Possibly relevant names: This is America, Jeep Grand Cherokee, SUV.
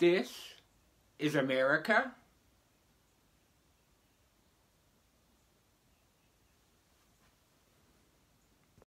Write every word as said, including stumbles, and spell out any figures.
This is America.